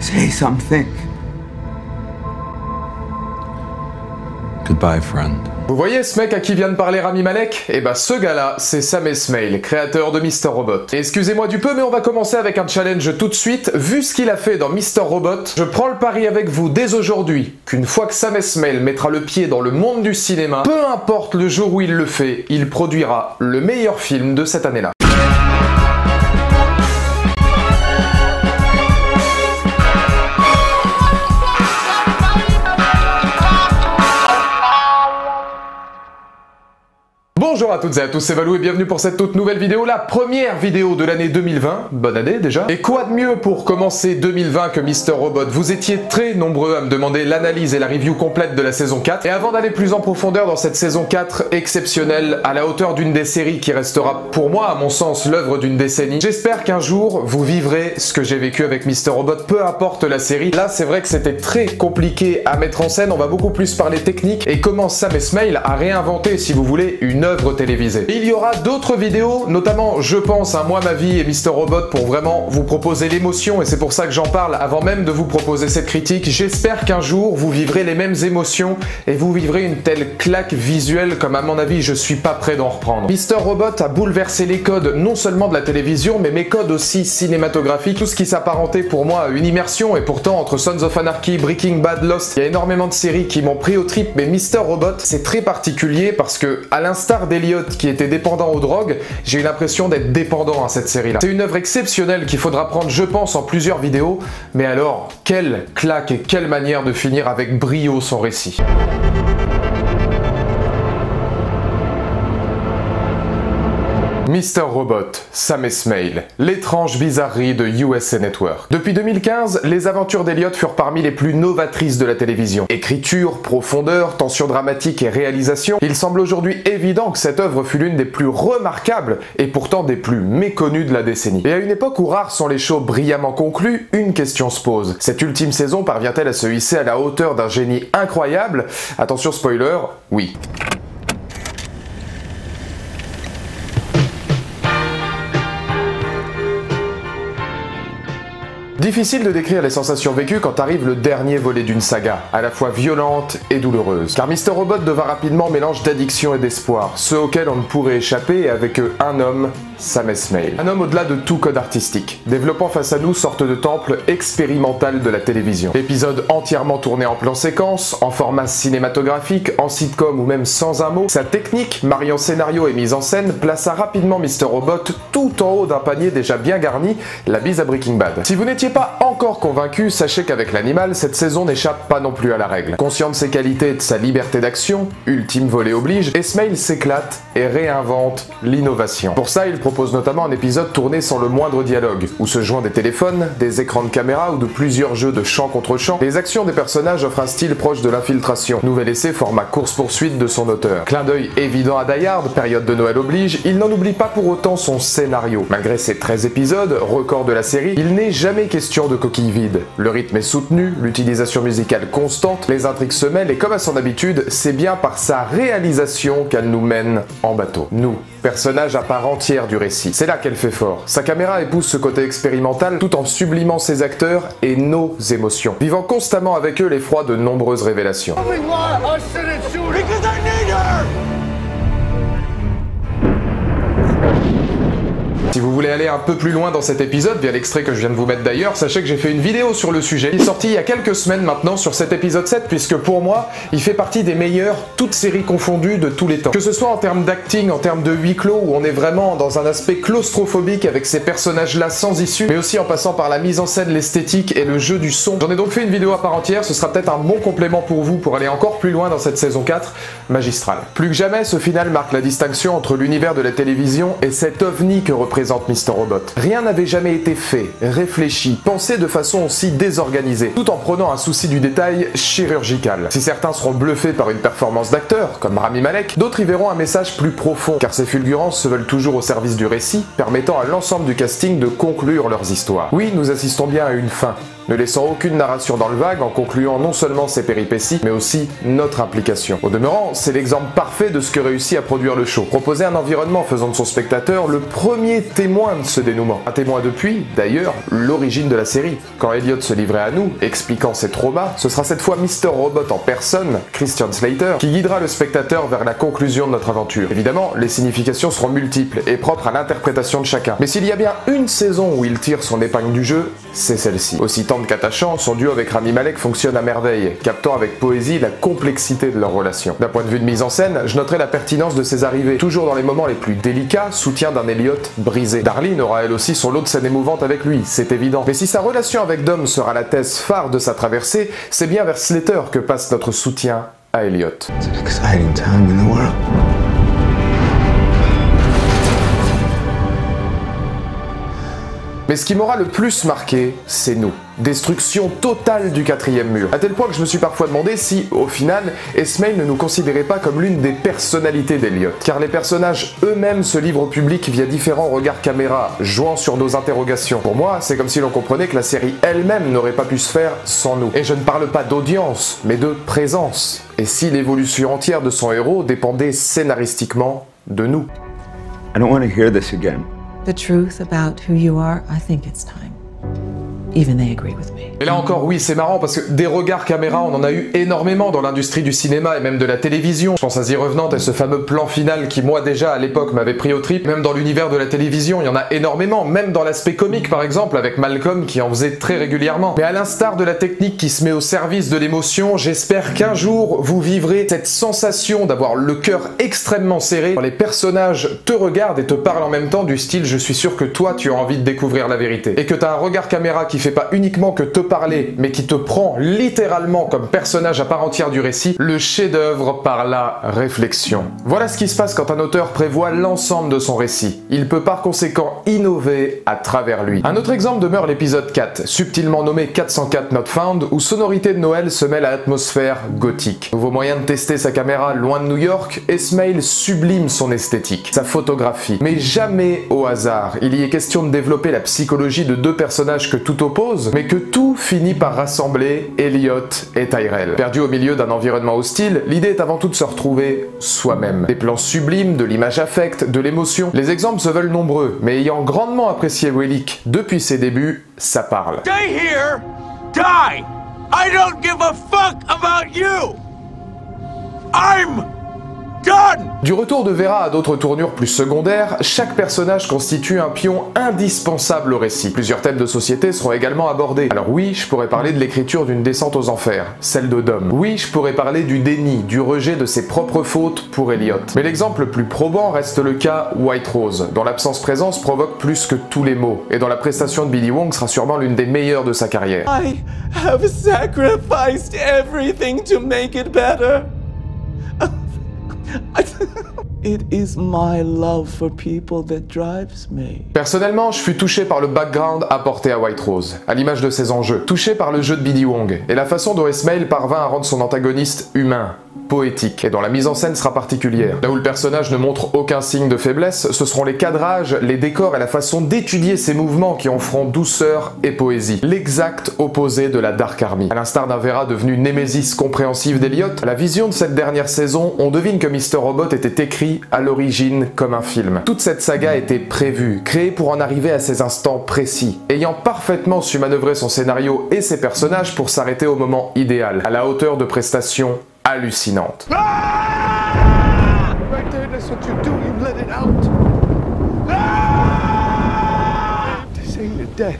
Say something. Goodbye, friend. Vous voyez ce mec à qui vient de parler Rami Malek? Eh ben ce gars-là, c'est Sam Esmail, créateur de Mr. Robot. Et excusez-moi du peu, mais on va commencer avec un challenge tout de suite. Vu ce qu'il a fait dans Mr. Robot, je prends le pari avec vous dès aujourd'hui qu'une fois que Sam Esmail mettra le pied dans le monde du cinéma, peu importe le jour où il le fait, il produira le meilleur film de cette année-là. Bonjour à toutes et à tous, c'est Valou et bienvenue pour cette toute nouvelle vidéo, la première vidéo de l'année 2020. Bonne année déjà. Et quoi de mieux pour commencer 2020 que Mr. Robot? Vous étiez très nombreux à me demander l'analyse et la review complète de la saison 4. Et avant d'aller plus en profondeur dans cette saison 4 exceptionnelle, à la hauteur d'une des séries qui restera pour moi, à mon sens, l'œuvre d'une décennie, j'espère qu'un jour vous vivrez ce que j'ai vécu avec Mr. Robot, peu importe la série. Là, c'est vrai que c'était très compliqué à mettre en scène, on va beaucoup plus parler technique et comment Sam Esmail a réinventé, si vous voulez, une œuvre télévisée. Il y aura d'autres vidéos, notamment, je pense, moi, ma vie et Mr. Robot pour vraiment vous proposer l'émotion et c'est pour ça que j'en parle avant même de vous proposer cette critique. J'espère qu'un jour, vous vivrez les mêmes émotions et vous vivrez une telle claque visuelle comme à mon avis, je suis pas prêt d'en reprendre. Mr. Robot a bouleversé les codes non seulement de la télévision, mais mes codes aussi cinématographiques, tout ce qui s'apparentait pour moi à une immersion et pourtant, entre Sons of Anarchy, Breaking Bad, Lost, il y a énormément de séries qui m'ont pris au trip, mais Mr. Robot, c'est très particulier parce que, à l'instar d'Elliot qui était dépendant aux drogues, j'ai eu l'impression d'être dépendant à cette série-là. C'est une œuvre exceptionnelle qu'il faudra prendre, je pense, en plusieurs vidéos, mais alors, quelle claque et quelle manière de finir avec brio son récit. Mr. Robot, Sam Esmail, l'étrange bizarrerie de USA Network. Depuis 2015, les aventures d'Elliot furent parmi les plus novatrices de la télévision. Écriture, profondeur, tension dramatique et réalisation, il semble aujourd'hui évident que cette œuvre fut l'une des plus remarquables et pourtant des plus méconnues de la décennie. Et à une époque où rares sont les shows brillamment conclus, une question se pose. Cette ultime saison parvient-elle à se hisser à la hauteur d'un génie incroyable? Attention spoiler, oui. Difficile de décrire les sensations vécues quand arrive le dernier volet d'une saga, à la fois violente et douloureuse. Car Mr. Robot devint rapidement mélange d'addiction et d'espoir, ceux auxquels on ne pourrait échapper, et avec eux un homme, Sam Esmail. Un homme au-delà de tout code artistique, développant face à nous sorte de temple expérimental de la télévision. Épisode entièrement tourné en plan séquence, en format cinématographique, en sitcom ou même sans un mot, sa technique, mariant scénario et mise en scène, plaça rapidement Mr. Robot tout en haut d'un panier déjà bien garni, la bise à Breaking Bad. Si vous n'étiez pas encore convaincu, sachez qu'avec l'animal, cette saison n'échappe pas non plus à la règle. Conscient de ses qualités et de sa liberté d'action, ultime volet oblige, Esmail s'éclate et réinvente l'innovation. Pour ça, il propose notamment un épisode tourné sans le moindre dialogue, où se joint des téléphones, des écrans de caméra ou de plusieurs jeux de champ contre champ. Les actions des personnages offrent un style proche de l'infiltration. Nouvel essai format course-poursuite de son auteur. Clin d'œil évident à Die Hard, période de Noël oblige, il n'en oublie pas pour autant son scénario. Malgré ses 13 épisodes, record de la série, il n'est jamais question de coquilles vides. Le rythme est soutenu, l'utilisation musicale constante, les intrigues se mêlent et comme à son habitude, c'est bien par sa réalisation qu'elle nous mène en bateau. Nous, personnage à part entière du récit. C'est là qu'elle fait fort. Sa caméra épouse ce côté expérimental tout en sublimant ses acteurs et nos émotions, vivant constamment avec eux l'effroi de nombreuses révélations. Si vous voulez aller un peu plus loin dans cet épisode, via l'extrait que je viens de vous mettre d'ailleurs, sachez que j'ai fait une vidéo sur le sujet, qui est sortie il y a quelques semaines maintenant sur cet épisode 7, puisque pour moi, il fait partie des meilleurs, toutes séries confondues, de tous les temps. Que ce soit en termes d'acting, en termes de huis clos, où on est vraiment dans un aspect claustrophobique avec ces personnages-là sans issue, mais aussi en passant par la mise en scène, l'esthétique et le jeu du son. J'en ai donc fait une vidéo à part entière, ce sera peut-être un bon complément pour vous pour aller encore plus loin dans cette saison 4, magistrale. Plus que jamais, ce final marque la distinction entre l'univers de la télévision et cet ovni que représente Mr. Robot. Rien n'avait jamais été fait, réfléchi, pensé de façon aussi désorganisée, tout en prenant un souci du détail chirurgical. Si certains seront bluffés par une performance d'acteur, comme Rami Malek, d'autres y verront un message plus profond, car ces fulgurances se veulent toujours au service du récit, permettant à l'ensemble du casting de conclure leurs histoires. Oui, nous assistons bien à une fin, ne laissant aucune narration dans le vague en concluant non seulement ses péripéties, mais aussi notre implication. Au demeurant, c'est l'exemple parfait de ce que réussit à produire le show. Proposer un environnement faisant de son spectateur le premier témoin de ce dénouement. Un témoin depuis, d'ailleurs, l'origine de la série. Quand Elliot se livrait à nous, expliquant ses traumas, ce sera cette fois Mr. Robot en personne, Christian Slater, qui guidera le spectateur vers la conclusion de notre aventure. Évidemment, les significations seront multiples et propres à l'interprétation de chacun. Mais s'il y a bien une saison où il tire son épingle du jeu, c'est celle-ci. Aussi tendre qu'attachant, son duo avec Rami Malek fonctionne à merveille, captant avec poésie la complexité de leur relation. D'un point de vue de mise en scène, je noterai la pertinence de ses arrivées, toujours dans les moments les plus délicats, soutien d'un Elliot brisé. Darlene aura elle aussi son lot de scènes émouvantes avec lui, c'est évident. Mais si sa relation avec Dom sera la thèse phare de sa traversée, c'est bien vers Slater que passe notre soutien à Elliot. Mais ce qui m'aura le plus marqué, c'est nous. Destruction totale du quatrième mur. À tel point que je me suis parfois demandé si, au final, Esmail ne nous considérait pas comme l'une des personnalités d'Elliot. Car les personnages eux-mêmes se livrent au public via différents regards caméra, jouant sur nos interrogations. Pour moi, c'est comme si l'on comprenait que la série elle-même n'aurait pas pu se faire sans nous. Et je ne parle pas d'audience, mais de présence. Et si l'évolution entière de son héros dépendait scénaristiquement de nous. I don't want to hear this again. The truth about who you are, I think it's time. Even they agree with me. Et là encore, oui, c'est marrant parce que des regards caméra, on en a eu énormément dans l'industrie du cinéma et même de la télévision. Je pense à Zee Revenant et ce fameux plan final qui, moi, déjà, à l'époque, m'avait pris au trip. Même dans l'univers de la télévision, il y en a énormément. Même dans l'aspect comique, par exemple, avec Malcolm qui en faisait très régulièrement. Mais à l'instar de la technique qui se met au service de l'émotion, j'espère qu'un jour, vous vivrez cette sensation d'avoir le cœur extrêmement serré quand les personnages te regardent et te parlent en même temps du style « Je suis sûr que toi, tu as envie de découvrir la vérité ». Et que t'as un regard caméra qui fait pas uniquement que te parler, mais qui te prend littéralement comme personnage à part entière du récit, le chef-d'œuvre par la réflexion. Voilà ce qui se passe quand un auteur prévoit l'ensemble de son récit. Il peut par conséquent innover à travers lui. Un autre exemple demeure l'épisode 4, subtilement nommé 404 Not Found, où sonorité de Noël se mêle à l'atmosphère gothique. Nouveau moyen de tester sa caméra loin de New York, Esmail sublime son esthétique, sa photographie, mais jamais au hasard. Il y est question de développer la psychologie de deux personnages que tout oppose, mais que tout finit par rassembler Elliot et Tyrell. Perdu au milieu d'un environnement hostile, l'idée est avant tout de se retrouver soi-même. Des plans sublimes, de l'image affecte, de l'émotion. Les exemples se veulent nombreux, mais ayant grandement apprécié Relic depuis ses débuts, ça parle. Stay here, die. I don't give a fuck about you. I'm done. Du retour de Vera à d'autres tournures plus secondaires, chaque personnage constitue un pion indispensable au récit. Plusieurs thèmes de société seront également abordés. Alors oui, je pourrais parler de l'écriture d'une descente aux enfers, celle de Dom. Oui, je pourrais parler du déni, du rejet de ses propres fautes pour Elliot. Mais l'exemple le plus probant reste le cas White Rose, dont l'absence-présence provoque plus que tous les maux, et dont la prestation de B.D. Wong sera sûrement l'une des meilleures de sa carrière. I have sacrificed everything to make it better. It is my love for people that drives me. Personnellement, je fus touché par le background apporté à White Rose, à l'image de ses enjeux, touché par le jeu de B.D. Wong, et la façon dont Esmail parvint à rendre son antagoniste humain, poétique, et dont la mise en scène sera particulière. Là où le personnage ne montre aucun signe de faiblesse, ce seront les cadrages, les décors et la façon d'étudier ses mouvements qui en feront douceur et poésie. L'exact opposé de la Dark Army. À l'instar d'un Vera devenu némésis compréhensive d'Elliot, à la vision de cette dernière saison, on devine que Mr. Robot était écrit à l'origine comme un film. Toute cette saga était prévue, créée pour en arriver à ces instants précis, ayant parfaitement su manœuvrer son scénario et ses personnages pour s'arrêter au moment idéal, à la hauteur de prestations hallucinante. Ah! Right there, that's what you do, you let it out. Ah! This ain't a death.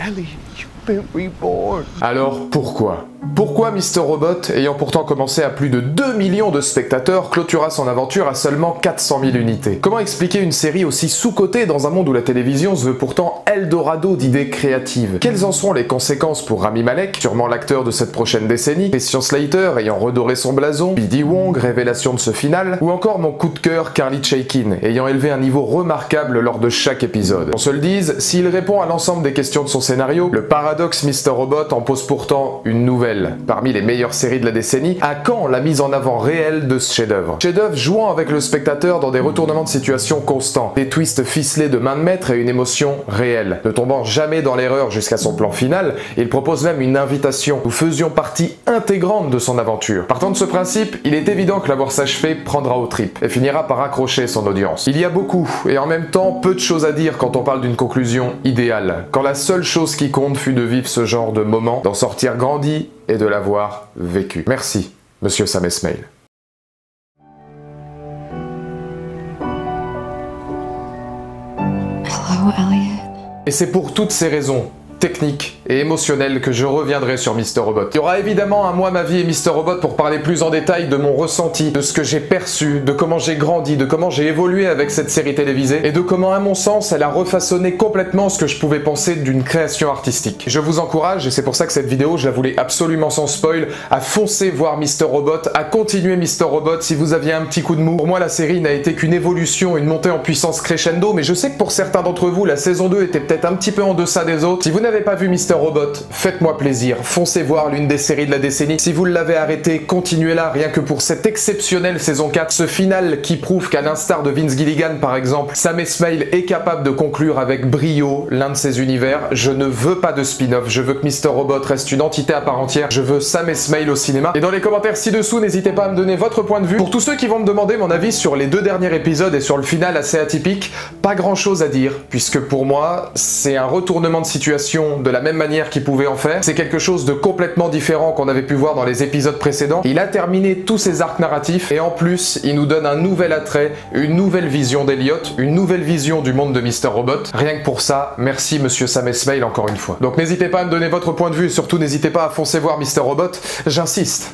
Ellie, you've been reborn. Alors pourquoi? Pourquoi Mr. Robot, ayant pourtant commencé à plus de 2 millions de spectateurs, clôtura son aventure à seulement 400 000 unités? Comment expliquer une série aussi sous-cotée dans un monde où la télévision se veut pourtant Eldorado d'idées créatives? Quelles en seront les conséquences pour Rami Malek, sûrement l'acteur de cette prochaine décennie, Christian Slater ayant redoré son blason, B.D. Wong, révélation de ce final, ou encore mon coup de cœur Carly Chaikin, ayant élevé un niveau remarquable lors de chaque épisode? On se le dise, s'il répond à l'ensemble des questions de son scénario, le paradoxe Mr. Robot en pose pourtant une nouvelle. nouvelle, parmi les meilleures séries de la décennie, à quand la mise en avant réelle de ce chef-d'œuvre? Chef-d'œuvre jouant avec le spectateur dans des retournements de situation constants, des twists ficelés de main de maître et une émotion réelle. Ne tombant jamais dans l'erreur jusqu'à son plan final, il propose même une invitation. Nous faisions partie intégrante de son aventure. Partant de ce principe, il est évident que l'avoir s'achevé prendra aux tripes et finira par accrocher son audience. Il y a beaucoup et en même temps peu de choses à dire quand on parle d'une conclusion idéale, quand la seule chose qui compte fut de vivre ce genre de moment, d'en sortir grandi et de l'avoir vécu. Merci, Monsieur Sam Esmail. Hello, Elliot. Et c'est pour toutes ces raisons technique et émotionnel que je reviendrai sur Mr. Robot. Il y aura évidemment un mois ma vie et Mr. Robot pour parler plus en détail de mon ressenti, de ce que j'ai perçu, de comment j'ai grandi, de comment j'ai évolué avec cette série télévisée et de comment à mon sens elle a refaçonné complètement ce que je pouvais penser d'une création artistique. Je vous encourage, et c'est pour ça que cette vidéo je la voulais absolument sans spoil, à foncer voir Mr. Robot, à continuer Mr. Robot si vous aviez un petit coup de mou. Pour moi la série n'a été qu'une évolution, une montée en puissance crescendo, mais je sais que pour certains d'entre vous la saison 2 était peut-être un petit peu en deçà des autres. Si vous n'avez pas vu Mr. Robot, faites-moi plaisir, foncez voir l'une des séries de la décennie. Si vous l'avez arrêté, continuez-la rien que pour cette exceptionnelle saison 4, ce final qui prouve qu'à l'instar de Vince Gilligan par exemple, Sam Esmail est capable de conclure avec brio l'un de ses univers. Je ne veux pas de spin-off, je veux que Mr. Robot reste une entité à part entière, je veux Sam Esmail au cinéma. Et dans les commentaires ci-dessous, n'hésitez pas à me donner votre point de vue. Pour tous ceux qui vont me demander mon avis sur les deux derniers épisodes et sur le final assez atypique, pas grand-chose à dire, puisque pour moi, c'est un retournement de situation de la même manière qu'il pouvait en faire. C'est quelque chose de complètement différent qu'on avait pu voir dans les épisodes précédents. Il a terminé tous ses arcs narratifs et en plus, il nous donne un nouvel attrait, une nouvelle vision d'Elliot, une nouvelle vision du monde de Mr. Robot. Rien que pour ça, merci Monsieur Sam Esmail encore une fois. Donc n'hésitez pas à me donner votre point de vue et surtout n'hésitez pas à foncer voir Mr. Robot, j'insiste.